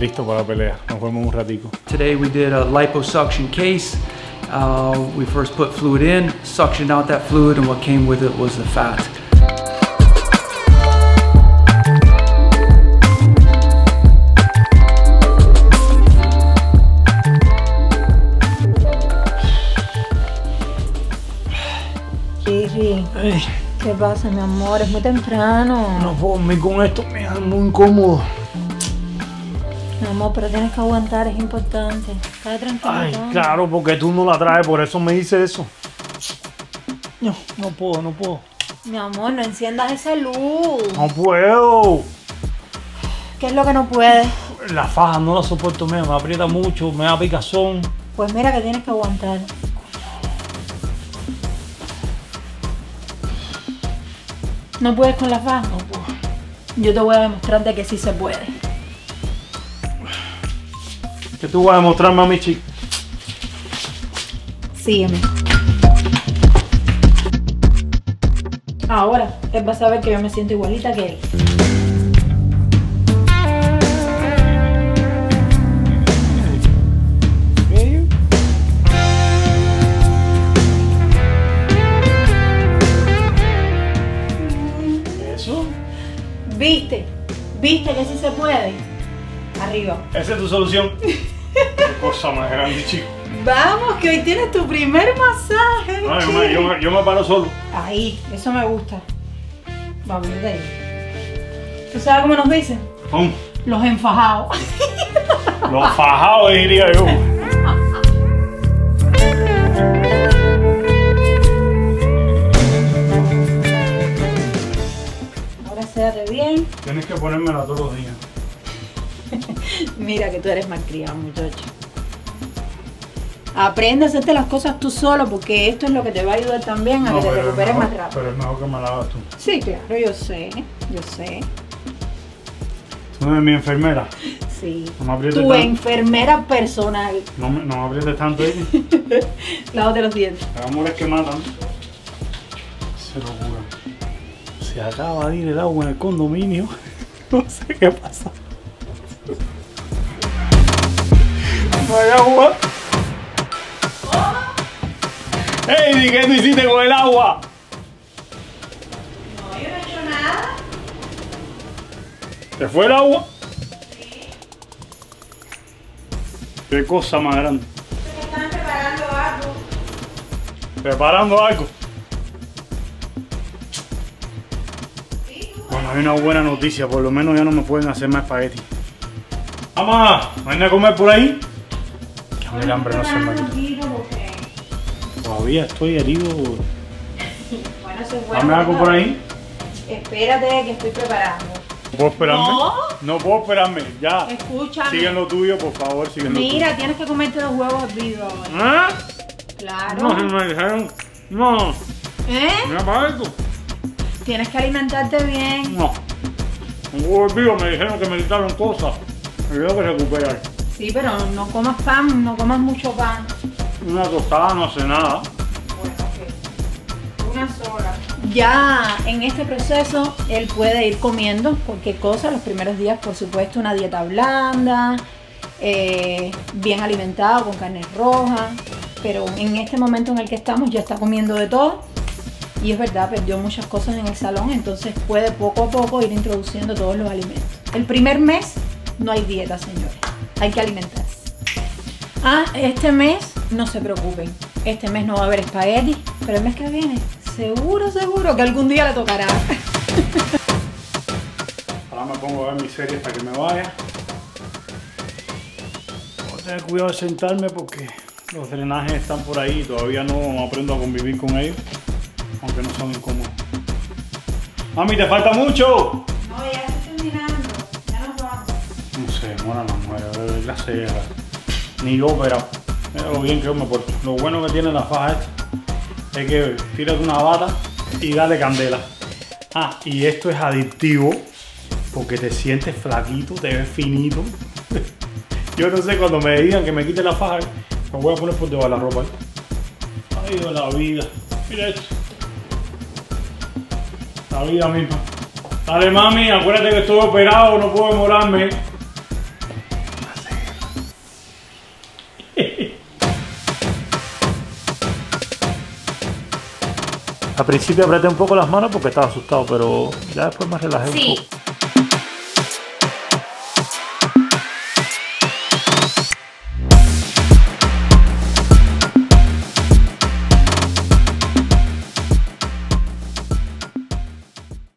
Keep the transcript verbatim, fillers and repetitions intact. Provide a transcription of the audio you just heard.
Listo para la pelea. Nos vemos un ratico. Today we did a liposuction case. Uh, we first put fluid in, suctioned out that fluid, and what came with it was the fat. Jerry, ¿qué pasa, mi amor? Es muy temprano. No puedo dormir con esto, me da muy incómodo. Mi amor, pero tienes que aguantar, es importante. Está tranquilo. Ay, ¿no? Claro, porque tú no la traes, por eso me dices eso. No, no puedo, no puedo. Mi amor, no enciendas esa luz. No puedo. ¿Qué es lo que no puedes? La faja no la soporto, me, me aprieta mucho, me da picazón. Pues mira que tienes que aguantar. ¿No puedes con la faja? No puedo. Yo te voy a demostrar de que sí se puede. Que tú vas a demostrar, mami chica. Sígueme. Ahora él va a saber que yo me siento igualita que él. ¿Eso? ¿Viste? ¿Viste que sí se puede? Arriba. Esa es tu solución. Qué cosa más grande, chico. Vamos, que hoy tienes tu primer masaje. No, yo, me, yo, yo me paro solo. Ahí, eso me gusta. Vamos, de ahí. ¿Tú sabes cómo nos dicen? ¿Cómo? Los enfajados. Los fajados, diría yo. Ahora séate bien. Tienes que ponérmela todos los días. Mira que tú eres malcriado, muchacho. Aprende a hacerte las cosas tú solo, porque esto es lo que te va a ayudar también a no, que te recuperes mejor, más rápido. Pero es mejor que me la hagas tú. Sí, claro, yo sé, yo sé. Tú eres mi enfermera. Sí, no me tu tanto. Enfermera personal. No me, no me aprietes tanto ahí. Lávate los dientes. Las amores que matan. Se lo juro. Se acaba de ir el agua en el condominio. No sé qué pasa. Vaya agua. ¡Ey! ¿Qué tú hiciste con el agua? No, yo no he hecho nada. ¿Te fue el agua? Sí. Qué cosa más grande. Están preparando algo. ¿Preparando algo? Sí, tú. Bueno, hay una buena noticia. Por lo menos ya no me pueden hacer más espagueti. ¡Mamá! ¿Van a comer por ahí? El hambre no se me quita. Todavía estoy herido. Bueno, se fue. ¿Dame algo por ahí? Espérate, que estoy preparando. ¿No puedo esperarme? No. No puedo esperarme, ya. Escúchame. Siguen lo tuyo, por favor, siguen lo tuyo. Mira, tienes que comerte los huevos hervidos ahora. ¿Eh? Claro. No, me dijeron. No. ¿Eh? Mira para esto. Tienes que alimentarte bien. No. Los huevos hervidos me dijeron que me quitaron cosas. Me tengo que recuperar. Sí, pero no comas pan, no comas mucho pan. Una tostada no hace nada. Bueno, ok. Una sola. Ya en este proceso él puede ir comiendo cualquier cosa. Los primeros días, por supuesto, una dieta blanda, eh, bien alimentado, con carne roja. Pero en este momento en el que estamos ya está comiendo de todo. Y es verdad, perdió muchas cosas en el salón, entonces puede poco a poco ir introduciendo todos los alimentos. El primer mes no hay dieta, señores. Hay que alimentarse. Ah, este mes no se preocupen. Este mes no va a haber espagueti, pero el mes que viene, seguro, seguro que algún día le tocará. Ahora me pongo a ver mis series para que me vaya. Voy a tener cuidado de sentarme porque los drenajes están por ahí y todavía no aprendo a convivir con ellos, aunque no son incómodos. Mami, ¿te falta mucho? No, ya estoy terminando. Ya nos vamos. No sé, bueno, no. La ceja, ni yo, pero mira lo bien que yo me porto. Lo bueno que tiene la faja esta es que tiras una bata y dale candela. Ah, y esto es adictivo porque te sientes flaquito, te ves finito. Yo no sé, cuando me digan que me quite la faja, me voy a poner por debajo de la ropa. Ay, de la vida. Mira esto. La vida misma. Dale, mami, acuérdate que estoy operado, no puedo demorarme. Al principio apreté un poco las manos porque estaba asustado, pero ya después me relajé sí. un poco.